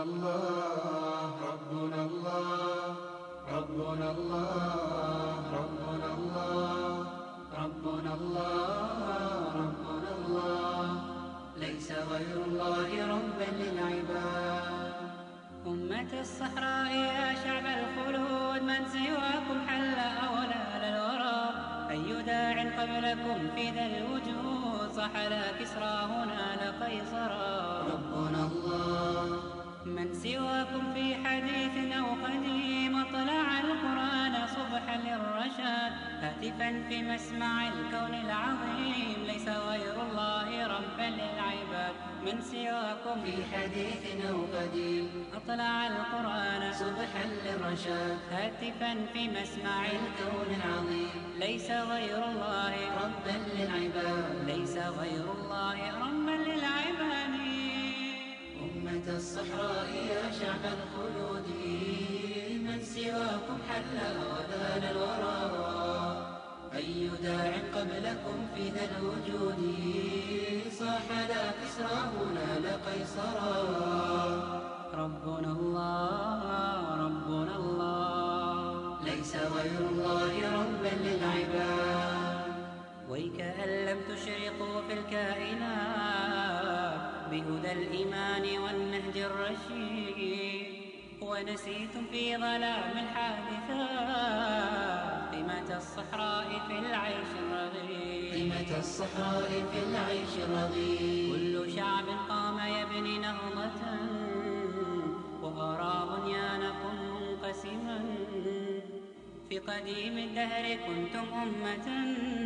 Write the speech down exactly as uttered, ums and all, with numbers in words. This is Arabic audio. ربنا الله ربنا الله ربنا الله ربنا الله ربنا الله ربنا الله ليس غير الله ربا للعباد. أمة الصحراء يا شعب الخلود من سواكم حل أولى للورى، أي داع قبلكم في ذا الوجود صح لا كسرى هنا لا قيصرا. ربنا الله من سواكم في حديث أو قديم أطلع القرآن صبحا للرشاد، هاتفا في مسمع الكون العظيم ليس غير الله ربا للعباد. من سواكم في حديث أو قديم أطلع القرآن صبحا للرشاد، هاتفا في مسمع الكون العظيم ليس غير الله ربا للعباد، ليس غير الله ربا للعباد. أمة الصحراء يا شعب الخلود من سواكم حل أوذان الورى، أي داع قبلكم في ذا الوجود صاح لا كسرى هنا لا قيصرا. ربنا الله ربنا الله ليس غير الله ربا للعباد، ويكأن لم تشرقوا في الكائنات بهدى الإيمان والنهج الرشيد، ونسيتم في ظلام الحادثات قيمة الصحراء في العيش الرغيد، قيمة الصحراء في العيش الرغيد. كل شعب قام يبني نهضة وأرى بنيانكم منقسما، في قديم الدهر كنتم أمة